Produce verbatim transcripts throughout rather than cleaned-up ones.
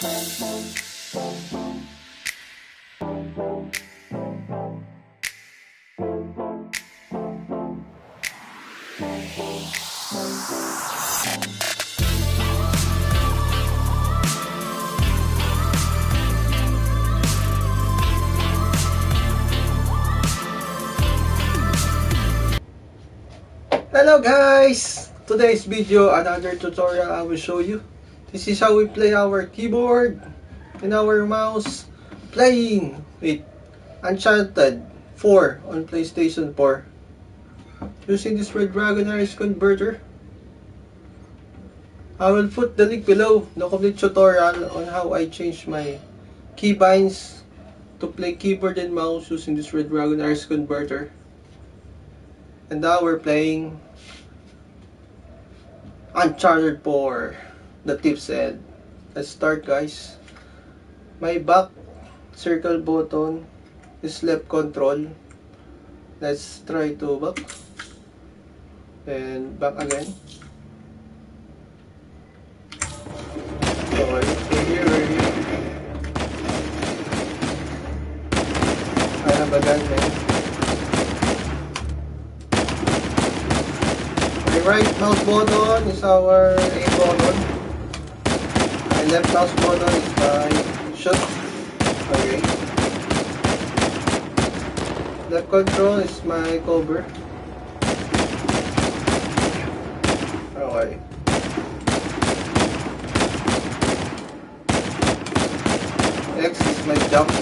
Hello guys! Today's video, another tutorial I will show you. This is how we play our keyboard and our mouse playing with Uncharted four on PlayStation four using this Redragon Eris converter. I will put the link below, the complete tutorial on how I change my keybinds to play keyboard and mouse using this Redragon Eris converter. And now we're playing Uncharted four, the tip said. Let's start guys. My back circle button is left control. Let's try to back. And back again. Alright, so here we're here. I have a gun there. Right mouse button is our A button. My left mouse button is my shoot. Okay. Left control is my cover. Okay. X is my jump.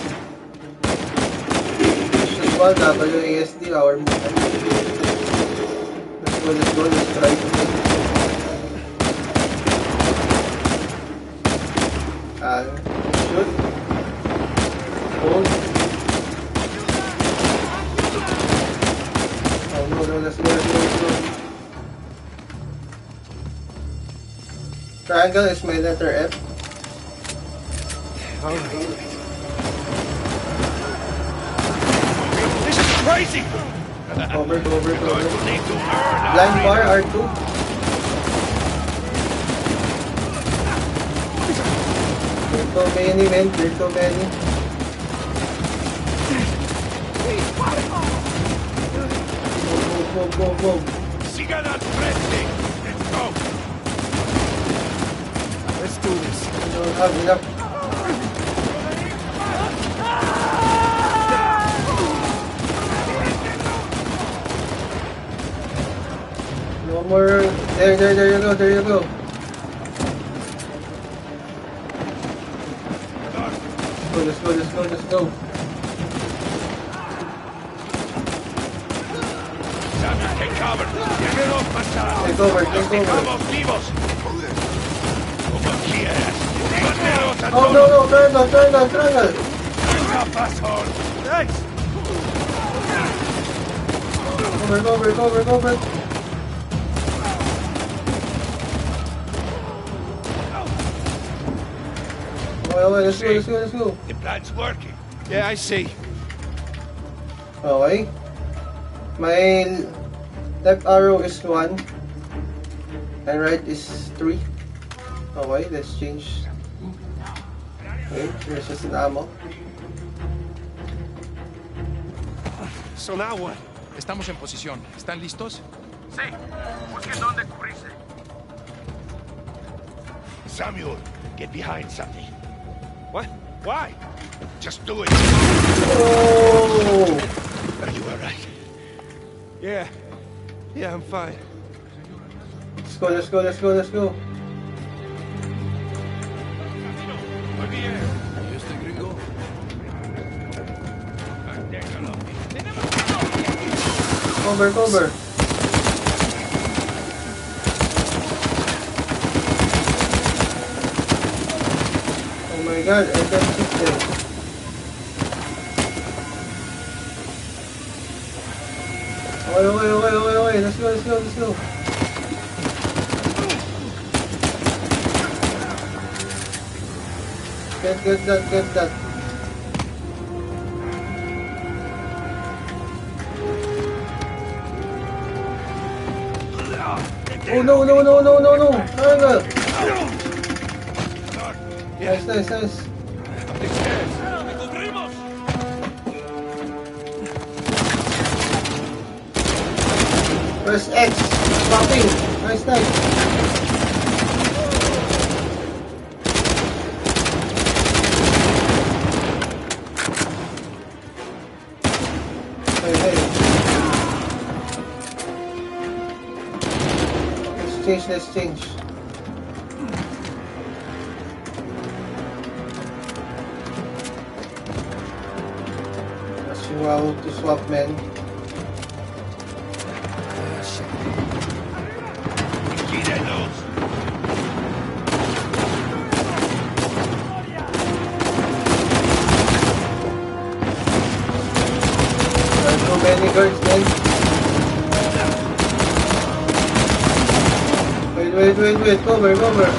Just one W A S D our movement. Let's go, let's try to and shoot, hold. Oh no, no, let's go, let's go, let's go. Triangle is my letter F. Oh. This is crazy! Over, over, over. Blind bar R two. There's so many men, there's so many. Go, go, go, go, go. Let's do this. I don't have enough. No more. There, there, there you go, there you go. Go, let's go, let's go, let's go. Take cover. Take over, take over. Oh no, no, turn on, turn on, turn on. Thanks. Go, over, go, over, go, over. Well, well, let's go, let's go, let's go. The plan's working. Yeah, I see. Okay. My left arrow is one. And right is three. Okay, let's change. Okay, there's just an ammo. So now what? Estamos en posición. ¿Están listos? Sí. Busquen dónde cubrirse. Samuel, get behind something. What? Why? Just do it. Oh. Are you alright? Yeah. Yeah, I'm fine. Let's go, let's go, let's go, let's go. Cover, cover. Oh my god, I can't keep them. Away, away, away, away, away, let's go, let's go, let's go. Get, get that, get that. Oh no, no, no, no, no, no, triangle! Nice, nice, nice. Press X. Stopping. Nice, nice. Let's change, let's change. As you want to swap, man. There's so many birds, man. Wait, wait, wait, cover, cover.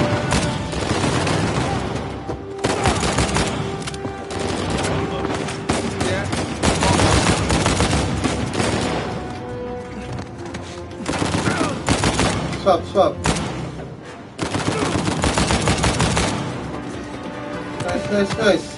Swap, swap. Nice, nice, nice.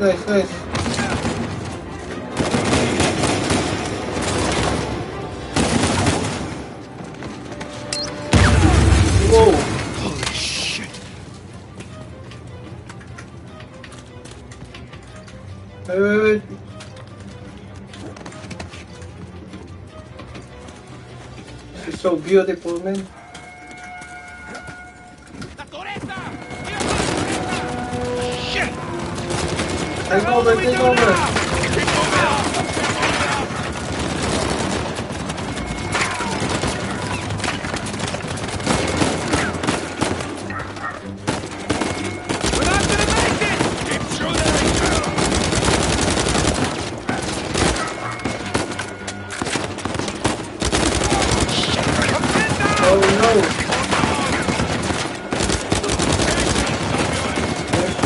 Nice, nice. Whoa! Holy shit! Wait, wait, wait. This is so beautiful, man. Take over, take over! Oh no! They're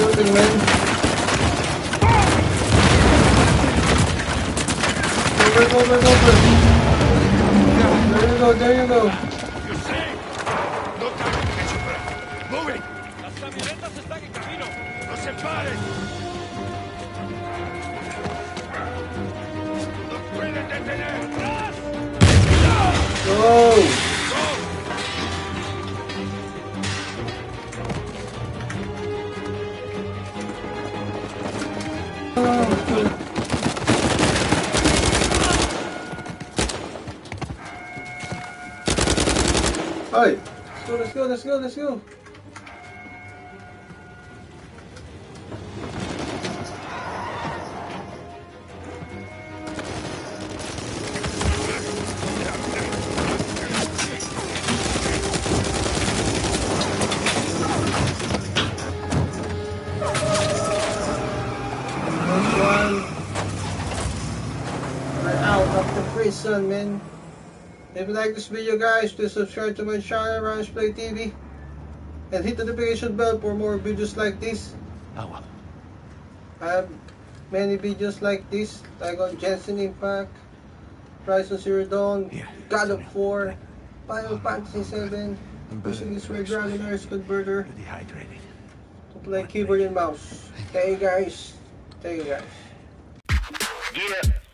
shooting, man! There you go, there you go, there you go. You're safe. No time to catch you back. Move it. Las camionetas están en camino. No se paren. No pueden detener. ¡Atrás! Go. Alright, let's go, let's go, let's go, let's go. One. We're out of the prison, man. If you like this video, guys, please subscribe to my channel, Ryan's Play T V, and hit the notification bell for more videos like this. Oh, wow. I have many videos like this, like on Genshin Impact, Horizon Zero Dawn, yeah, God of War, Final Fantasy seven, using this Redragon Eris converter, to play keyboard and mouse. Thank you, guys. Thank you, guys. Yeah.